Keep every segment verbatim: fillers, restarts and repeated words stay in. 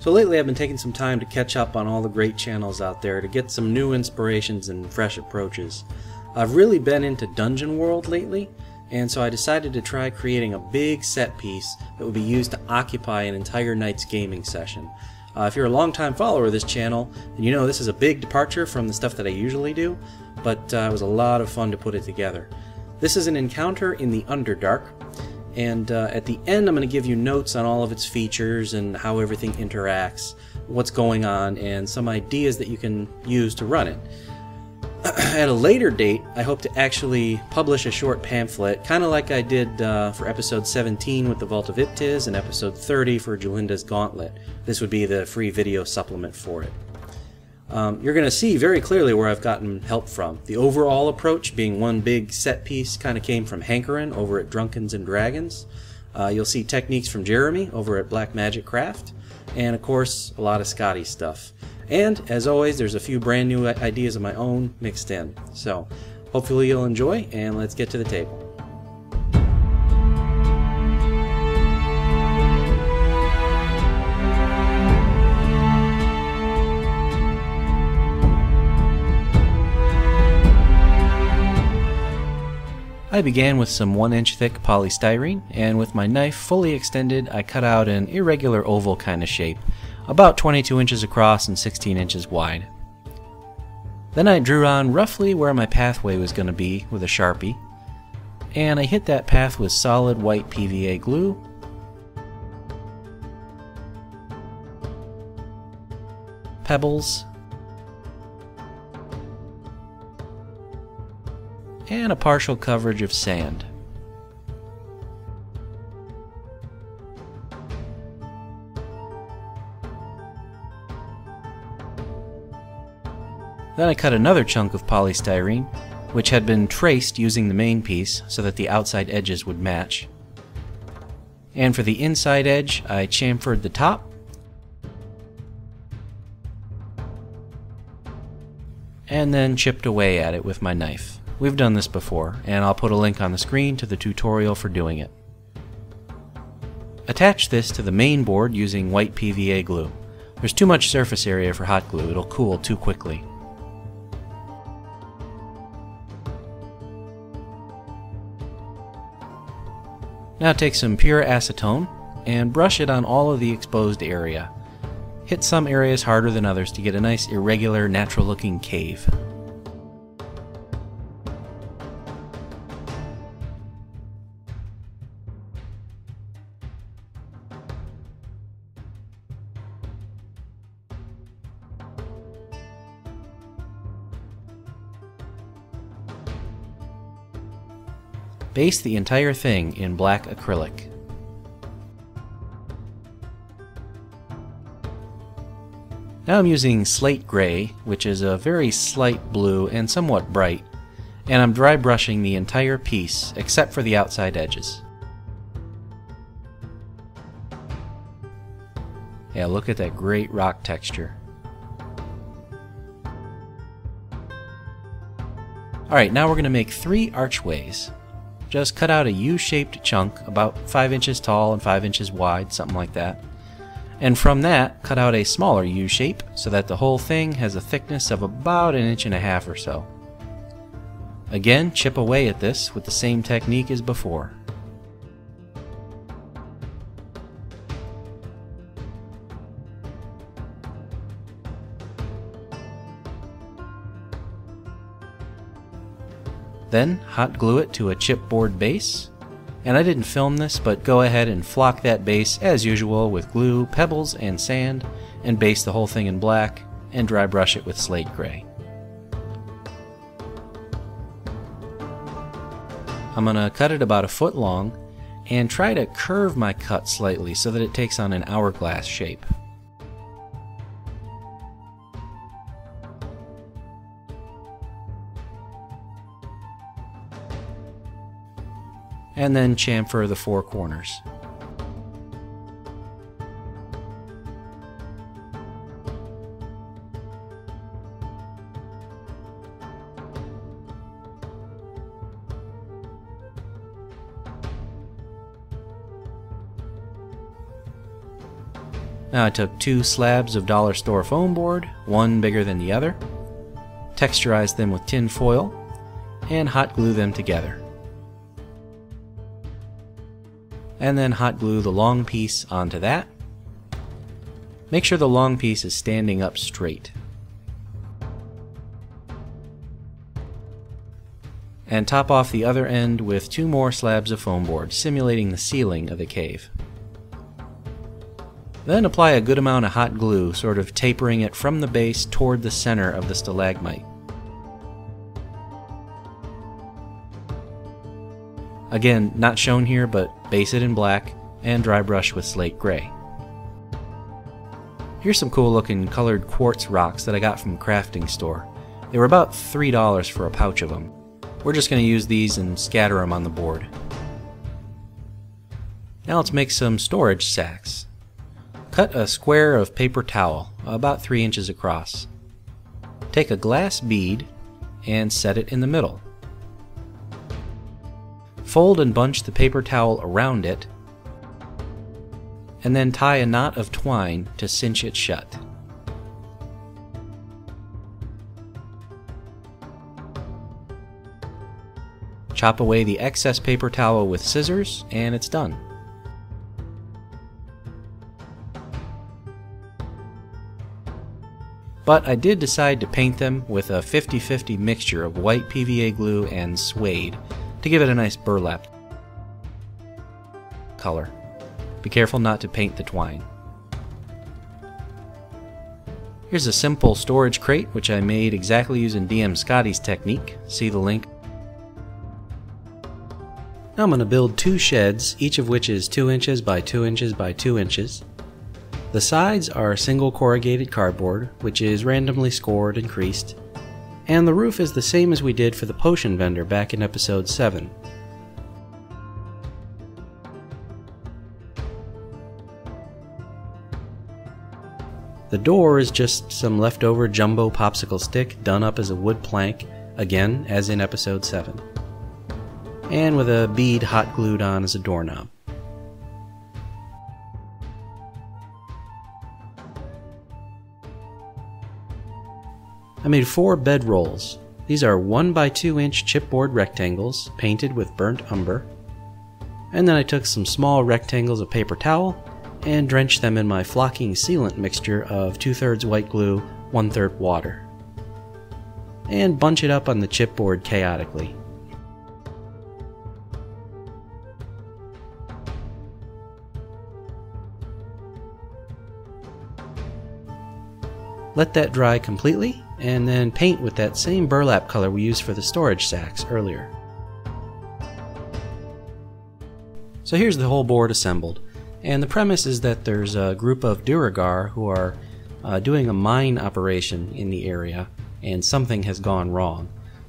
So lately I've been taking some time to catch up on all the great channels out there to get some new inspirations and fresh approaches. I've really been into Dungeon World lately, and so I decided to try creating a big set piece that would be used to occupy an entire night's gaming session. Uh, if you're a longtime follower of this channel, then you know this is a big departure from the stuff that I usually do, but uh, it was a lot of fun to put it together. This is an encounter in the Underdark. And uh, at the end, I'm going to give you notes on all of its features and how everything interacts, what's going on, and some ideas that you can use to run it. At a later date, I hope to actually publish a short pamphlet, kind of like I did uh, for episode seventeen with the Vault of Iptis and episode thirty for Jelinda's Gauntlet. This would be the free video supplement for it. Um, you're going to see very clearly where I've gotten help from. The overall approach, being one big set piece, kind of came from Hankerin over at Drunkens and Dragons. Uh, you'll see techniques from Jeremy over at Black Magic Craft, and of course a lot of Scotty stuff. And as always, there's a few brand new ideas of my own mixed in. So hopefully you'll enjoy, and let's get to the table. I began with some one inch thick polystyrene, and with my knife fully extended, I cut out an irregular oval kind of shape, about twenty-two inches across and sixteen inches wide. Then I drew on roughly where my pathway was going to be with a Sharpie, and I hit that path with solid white P V A glue. Pebbles. And a partial coverage of sand. Then I cut another chunk of polystyrene, which had been traced using the main piece so that the outside edges would match. And for the inside edge, I chamfered the top and then chipped away at it with my knife. We've done this before, and I'll put a link on the screen to the tutorial for doing it. Attach this to the main board using white P V A glue. There's too much surface area for hot glue, it'll cool too quickly. Now take some pure acetone and brush it on all of the exposed area. Hit some areas harder than others to get a nice irregular, natural looking cave. Base the entire thing in black acrylic. Now I'm using slate gray, which is a very slight blue and somewhat bright, and I'm dry brushing the entire piece except for the outside edges. Yeah, look at that great rock texture. Alright, now we're going to make three archways. Just cut out a U-shaped chunk, about five inches tall and five inches wide, something like that. And from that, cut out a smaller U-shape so that the whole thing has a thickness of about an inch and a half or so. Again, chip away at this with the same technique as before. Then hot glue it to a chipboard base, and I didn't film this, but go ahead and flock that base as usual with glue, pebbles, and sand, and base the whole thing in black and dry brush it with slate gray. I'm going to cut it about a foot long and try to curve my cut slightly so that it takes on an hourglass shape. And then chamfer the four corners. Now I took two slabs of dollar store foam board, one bigger than the other, texturized them with tin foil, and hot glue them together. And then hot glue the long piece onto that. Make sure the long piece is standing up straight. And top off the other end with two more slabs of foam board, simulating the ceiling of the cave. Then apply a good amount of hot glue, sort of tapering it from the base toward the center of the stalagmite. Again, not shown here, but base it in black and dry brush with slate gray. Here's some cool looking colored quartz rocks that I got from a crafting store. They were about three dollars for a pouch of them. We're just going to use these and scatter them on the board. Now let's make some storage sacks. Cut a square of paper towel, about three inches across. Take a glass bead and set it in the middle. Fold and bunch the paper towel around it, and then tie a knot of twine to cinch it shut. Chop away the excess paper towel with scissors, and it's done. But I did decide to paint them with a fifty fifty mixture of white P V A glue and suede, to give it a nice burlap color. Be careful not to paint the twine. Here's a simple storage crate which I made exactly using D M Scotty's technique. See the link. Now I'm going to build two sheds, each of which is two inches by two inches by two inches. The sides are single corrugated cardboard, which is randomly scored and creased. And the roof is the same as we did for the potion vendor back in episode seven. The door is just some leftover jumbo popsicle stick done up as a wood plank, again as in episode seven. And with a bead hot glued on as a doorknob. I made four bedrolls. These are one by two inch chipboard rectangles painted with burnt umber. And then I took some small rectangles of paper towel and drenched them in my flocking sealant mixture of two thirds white glue, one third water. And bunch it up on the chipboard chaotically. Let that dry completely, and then paint with that same burlap color we used for the storage sacks earlier. So here's the whole board assembled, and the premise is that there's a group of duergar who are uh, doing a mine operation in the area, and something has gone wrong.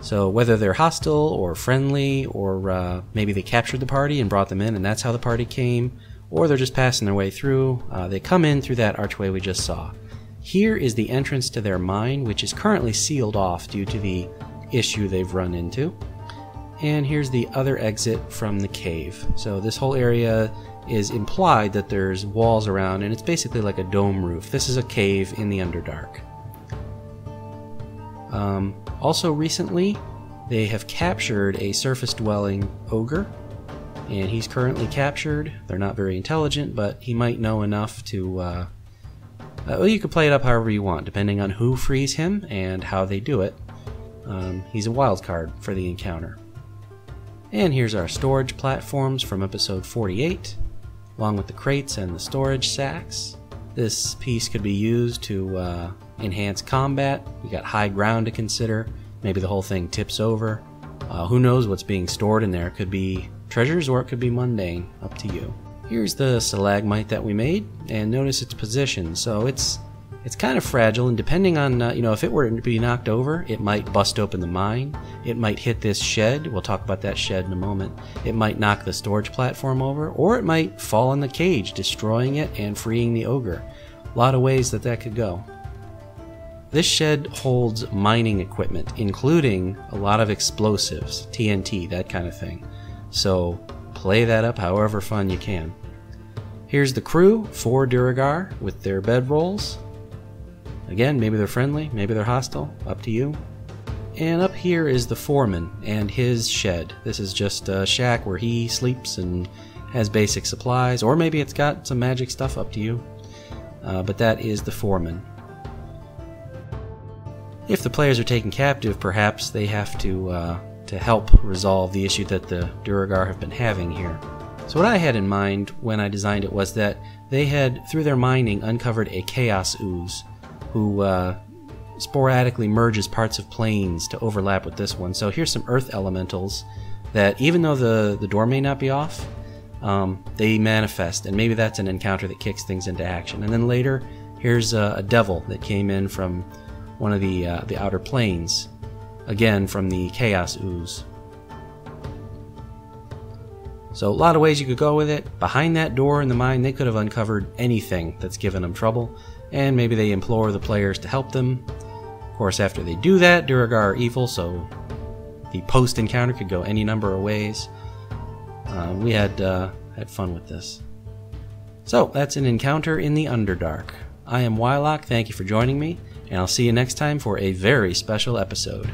So whether they're hostile or friendly, or uh, maybe they captured the party and brought them in and that's how the party came, or they're just passing their way through, uh, they come in through that archway we just saw. Here is the entrance to their mine, which is currently sealed off due to the issue they've run into. And here's the other exit from the cave. So this whole area is implied that there's walls around, and it's basically like a dome roof. This is a cave in the Underdark. Um, also recently, they have captured a surface-dwelling ogre, and he's currently captured. They're not very intelligent, but he might know enough to... Uh, Uh, well, you can play it up however you want, depending on who frees him and how they do it. Um, he's a wild card for the encounter. And here's our storage platforms from episode forty-eight, along with the crates and the storage sacks. This piece could be used to uh, enhance combat. We got high ground to consider. Maybe the whole thing tips over. Uh, who knows what's being stored in there? It could be treasures or it could be mundane. Up to you. Here's the stalagmite that we made, and notice its position. So it's it's kind of fragile, and depending on, uh, you know, if it were to be knocked over, it might bust open the mine, it might hit this shed, we'll talk about that shed in a moment, it might knock the storage platform over, or it might fall in the cage, destroying it and freeing the ogre. A lot of ways that that could go. This shed holds mining equipment, including a lot of explosives, T N T, that kind of thing. So play that up however fun you can. Here's the crew for Duergar with their bedrolls. Again, maybe they're friendly, maybe they're hostile, up to you. And up here is the foreman and his shed. This is just a shack where he sleeps and has basic supplies, or maybe it's got some magic stuff, up to you. Uh, but that is the foreman. If the players are taken captive, perhaps they have to uh, to help resolve the issue that the Duergar have been having here. So what I had in mind when I designed it was that they had, through their mining, uncovered a Chaos Ooze, who uh, sporadically merges parts of planes to overlap with this one. So here's some earth elementals that, even though the, the door may not be off, um, they manifest, and maybe that's an encounter that kicks things into action. And then later, here's a, a devil that came in from one of the, uh, the outer planes, again from the Chaos Ooze. So a lot of ways you could go with it. Behind that door in the mine, they could have uncovered anything that's given them trouble, and maybe they implore the players to help them. Of course, after they do that, Duergar are evil, so the post-encounter could go any number of ways. Uh, we had, uh, had fun with this. So, that's an encounter in the Underdark. I am Wylock, thank you for joining me, and I'll see you next time for a very special episode.